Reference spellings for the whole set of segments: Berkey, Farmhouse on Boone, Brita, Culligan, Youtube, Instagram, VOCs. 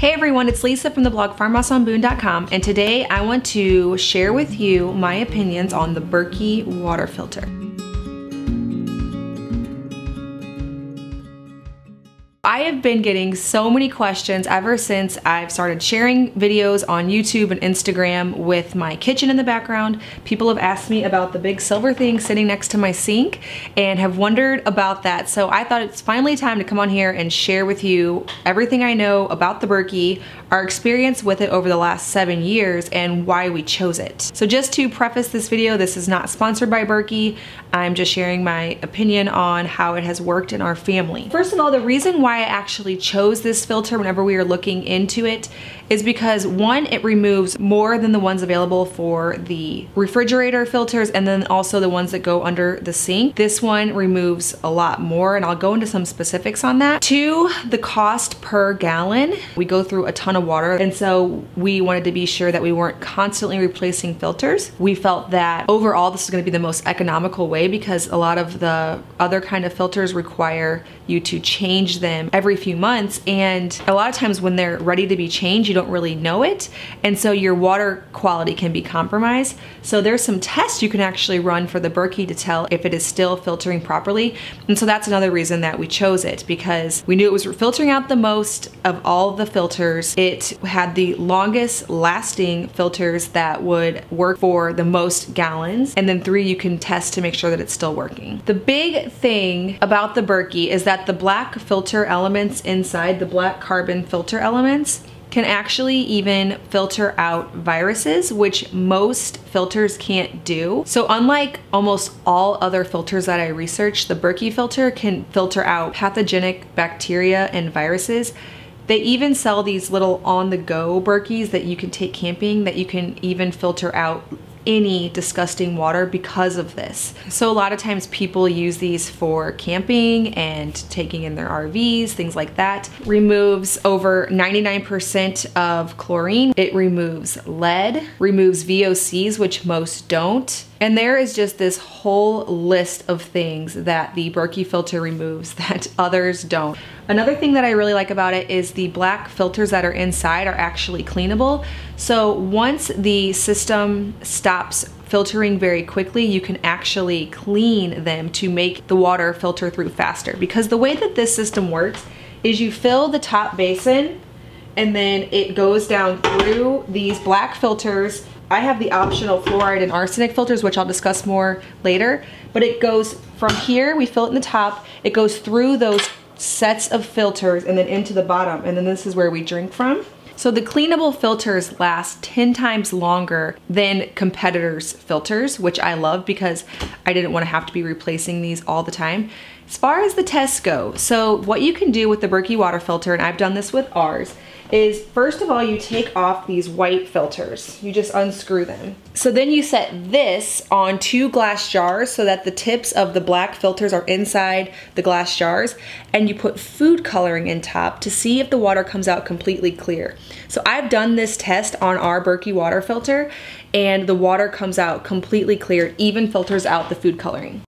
Hey everyone, it's Lisa from the blog farmhouseonboone.com, and today I want to share with you my opinions on the Berkey water filter. I have been getting so many questions ever since I've started sharing videos on YouTube and Instagram with my kitchen in the background. People have asked me about the big silver thing sitting next to my sink and have wondered about that. So I thought it's finally time to come on here and share with you everything I know about the Berkey, our experience with it over the last 7 years, and why we chose it. So just to preface this video, this is not sponsored by Berkey. I'm just sharing my opinion on how it has worked in our family. First of all, the reason why I actually chose this filter whenever we were looking into it is because, one, it removes more than the ones available for the refrigerator filters and then also the ones that go under the sink. This one removes a lot more, and I'll go into some specifics on that. Two, the cost per gallon. We go through a ton of water, and so we wanted to be sure that we weren't constantly replacing filters. We felt that overall this is going to be the most economical way, because a lot of the other kind of filters require you to change them every few months, and a lot of times when they're ready to be changed you don't really know it, and so your water quality can be compromised. So there's some tests you can actually run for the Berkey to tell if it is still filtering properly, and so that's another reason that we chose it, because we knew it was filtering out the most of all the filters. It had the longest lasting filters that would work for the most gallons, and then three, you can test to make sure that it's still working. The big thing about the Berkey is that the black filter elements inside, the black carbon filter elements, can actually even filter out viruses, which most filters can't do. So unlike almost all other filters that I researched, the Berkey filter can filter out pathogenic bacteria and viruses. They even sell these little on-the-go Berkeys that you can take camping that you can even filter out any disgusting water because of this. So a lot of times people use these for camping and taking in their RVs, things like that. Removes over 99% of chlorine. It removes lead, removes VOCs, which most don't. And there is just this whole list of things that the Berkey filter removes that others don't. Another thing that I really like about it is the black filters that are inside are actually cleanable. So once the system stops filtering very quickly, you can actually clean them to make the water filter through faster. Because the way that this system works is you fill the top basin and then it goes down through these black filters. I have the optional fluoride and arsenic filters, which I'll discuss more later, but it goes from here, we fill it in the top, it goes through those sets of filters and then into the bottom, and then this is where we drink from. So the cleanable filters last 10 times longer than competitors' filters, which I love because I didn't want to have to be replacing these all the time. As far as the tests go, so what you can do with the Berkey water filter, and I've done this with ours, is first of all you take off these white filters. You just unscrew them. So then you set this on two glass jars so that the tips of the black filters are inside the glass jars, and you put food coloring in top to see if the water comes out completely clear. So I've done this test on our Berkey water filter and the water comes out completely clear, even filters out the food coloring.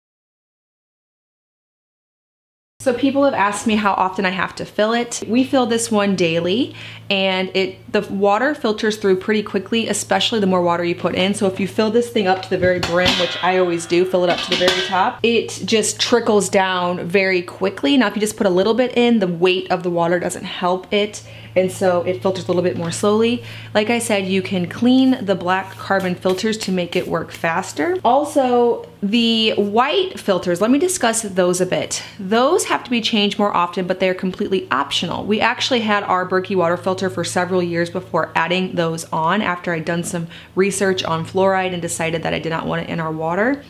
So people have asked me how often I have to fill it. We fill this one daily, and the water filters through pretty quickly, especially the more water you put in. So if you fill this thing up to the very brim, which I always do, fill it up to the very top, it just trickles down very quickly. Now if you just put a little bit in, the weight of the water doesn't help it, and so it filters a little bit more slowly. Like I said, you can clean the black carbon filters to make it work faster. Also, the white filters, let me discuss those a bit. Those have to be changed more often, but they're completely optional. We actually had our Berkey water filter for several years before adding those on, after I'd done some research on fluoride and decided that I did not want it in our water.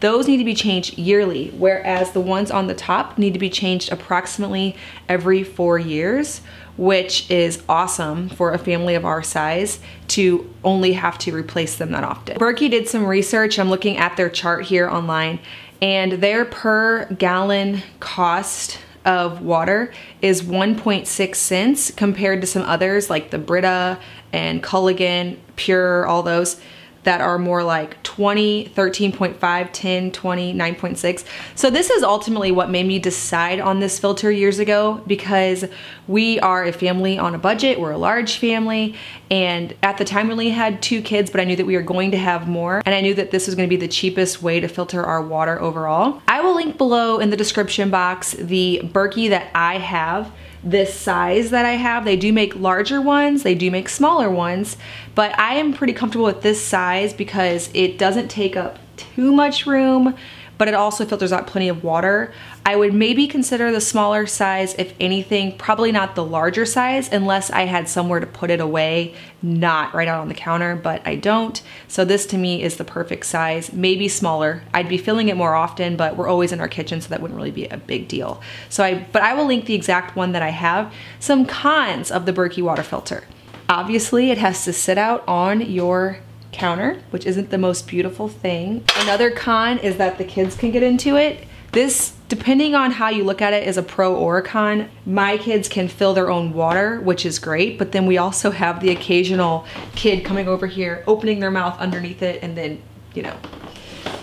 Those need to be changed yearly, whereas the ones on the top need to be changed approximately every 4 years, which is awesome for a family of our size to only have to replace them that often. Berkey did some research. I'm looking at their chart here online, and their per gallon cost of water is 1.6 cents compared to some others like the Brita and Culligan, Pure, all those. that are more like 20, 13.5, 10, 20, 9.6. So this is ultimately what made me decide on this filter years ago, because we are a family on a budget, we're a large family, and at the time we only had 2 kids, but I knew that we were going to have more, and I knew that this was gonna be the cheapest way to filter our water overall. I will link below in the description box the Berkey that I have, this size that I have. They do make larger ones, they do make smaller ones, but I am pretty comfortable with this size because it doesn't take up too much room, but it also filters out plenty of water. I would maybe consider the smaller size, if anything, probably not the larger size, unless I had somewhere to put it away, not right out on the counter, but I don't. So this to me is the perfect size, maybe smaller. I'd be filling it more often, but we're always in our kitchen, so that wouldn't really be a big deal. So I will link the exact one that I have. Some cons of the Berkey water filter. Obviously, it has to sit out on your counter, which isn't the most beautiful thing. Another con is that the kids can get into it. This, depending on how you look at it, is a pro or a con. My kids can fill their own water, which is great, but then we also have the occasional kid coming over here, opening their mouth underneath it, and then, you know,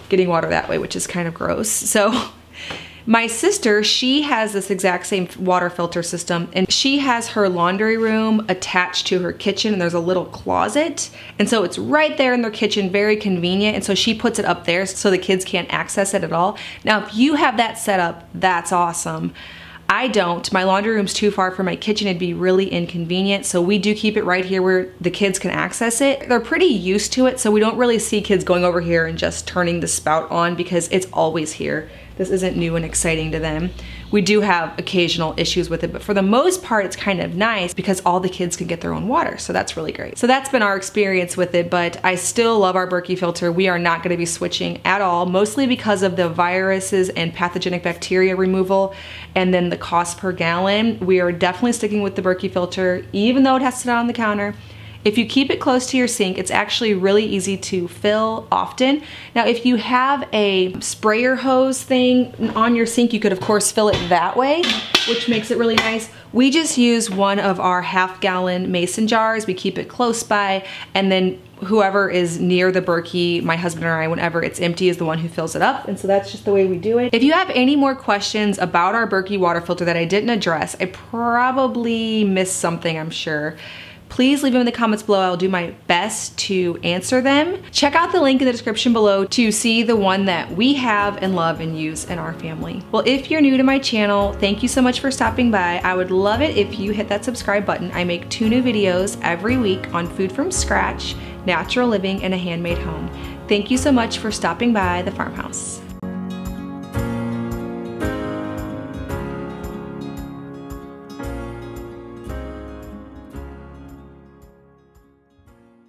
getting water that way, which is kind of gross. So my sister, she has this exact same water filter system, and she has her laundry room attached to her kitchen, and there's a little closet, and so it's right there in their kitchen, very convenient, and so she puts it up there so the kids can't access it at all. Now, if you have that set up, that's awesome. I don't. My laundry room's too far from my kitchen. It'd be really inconvenient, so we do keep it right here where the kids can access it. They're pretty used to it, so we don't really see kids going over here and just turning the spout on because it's always here. This isn't new and exciting to them. We do have occasional issues with it, but for the most part, it's kind of nice because all the kids can get their own water, so that's really great. So that's been our experience with it, but I still love our Berkey filter. We are not gonna be switching at all, mostly because of the viruses and pathogenic bacteria removal, and then the cost per gallon. We are definitely sticking with the Berkey filter, even though it has to sit on the counter. If you keep it close to your sink, it's actually really easy to fill often. Now, if you have a sprayer hose thing on your sink, you could of course fill it that way, which makes it really nice. We just use one of our 1/2 gallon mason jars. We keep it close by, and then whoever is near the Berkey, my husband or I, whenever it's empty, is the one who fills it up. And so that's just the way we do it. If you have any more questions about our Berkey water filter that I didn't address, I probably missed something, I'm sure. Please leave them in the comments below. I'll do my best to answer them. Check out the link in the description below to see the one that we have and love and use in our family. Well, if you're new to my channel, thank you so much for stopping by. I would love it if you hit that subscribe button. I make 2 new videos every week on food from scratch, natural living, and a handmade home. Thank you so much for stopping by the farmhouse.